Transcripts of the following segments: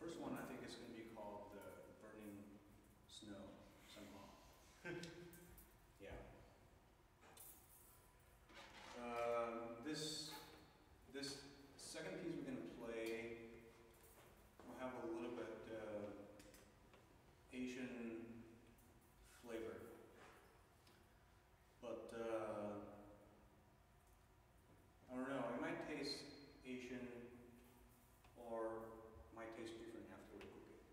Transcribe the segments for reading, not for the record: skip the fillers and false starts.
first one I think is going to be called the Burning Snow somehow. Yeah. This second piece we're going to play will have a little bit Asian flavor, but I don't know, it might taste Asian or might taste different after we cook it.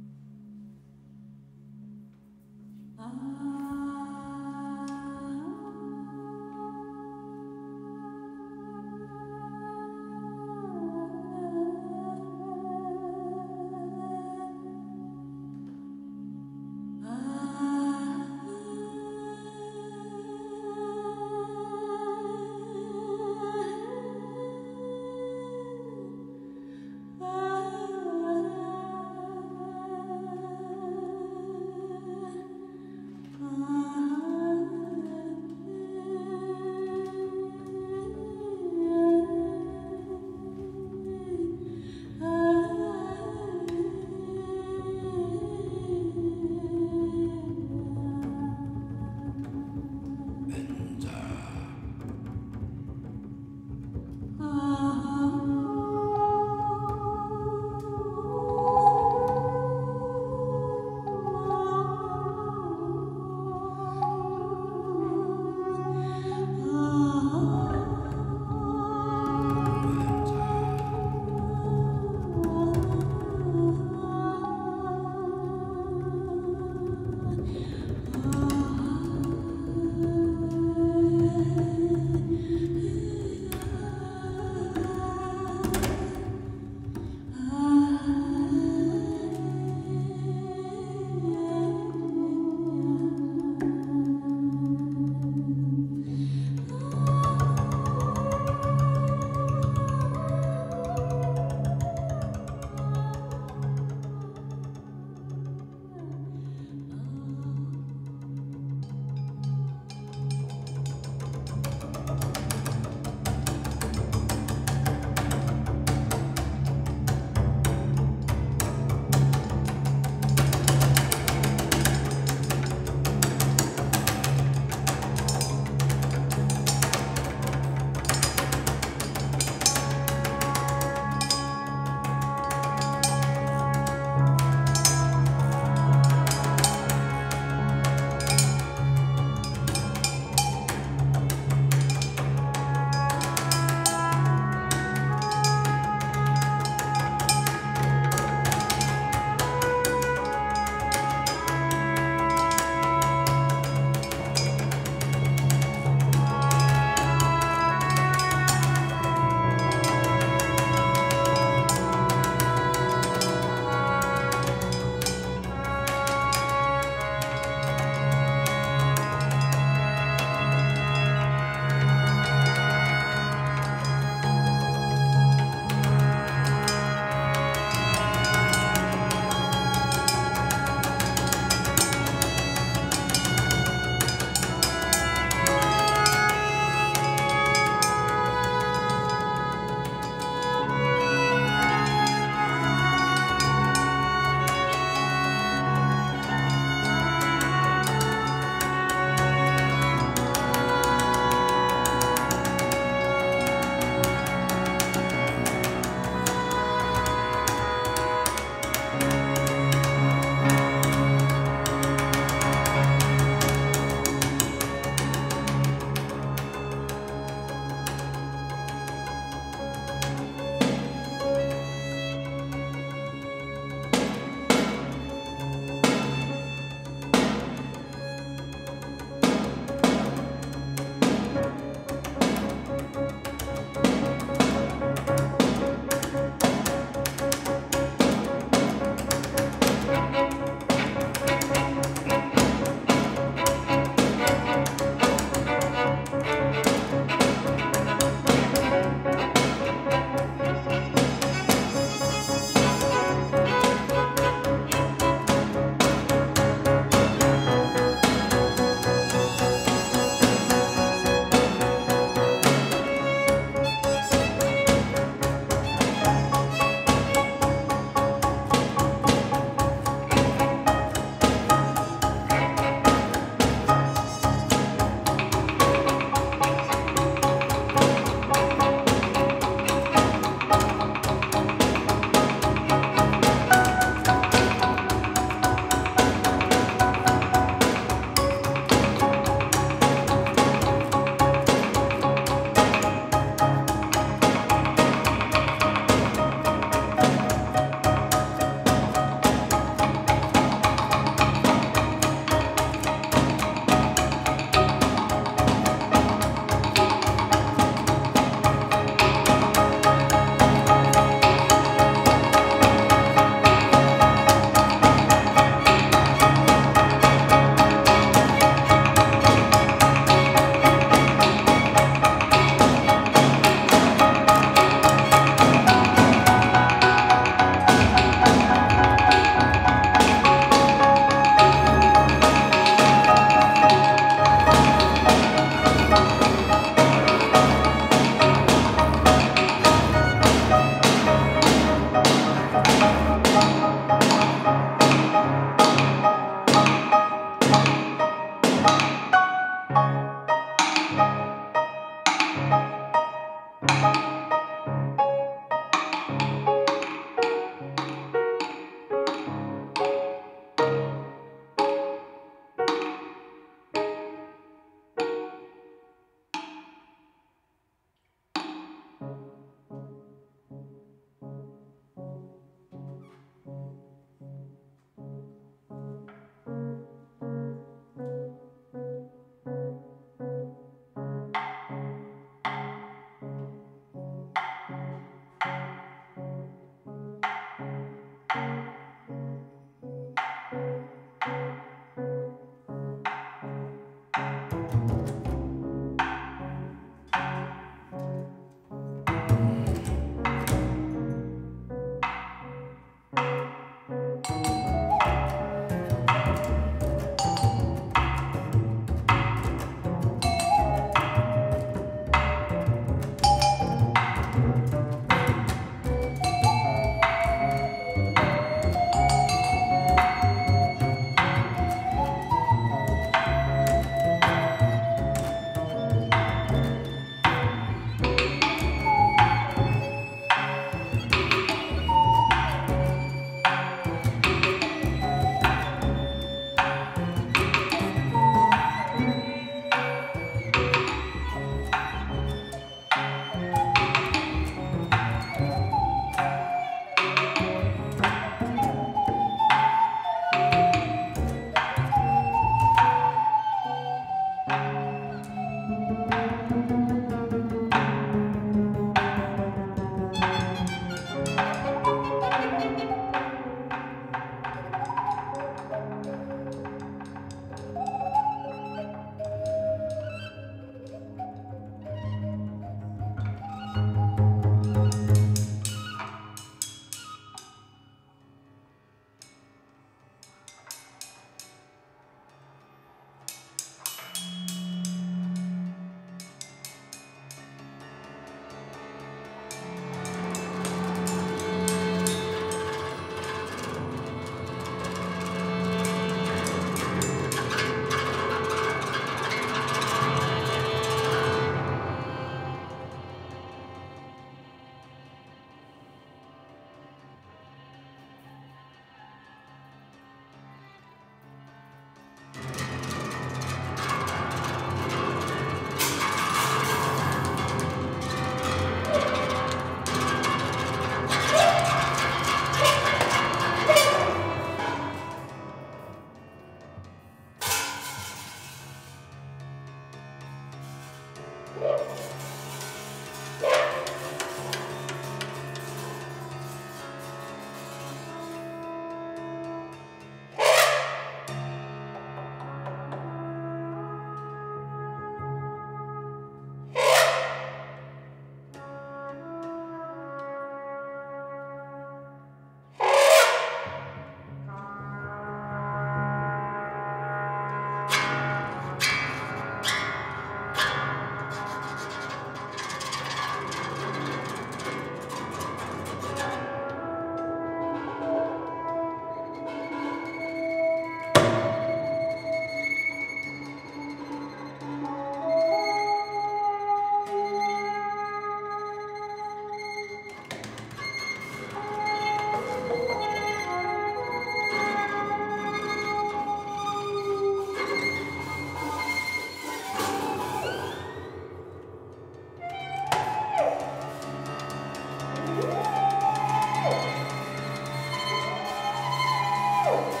Woo!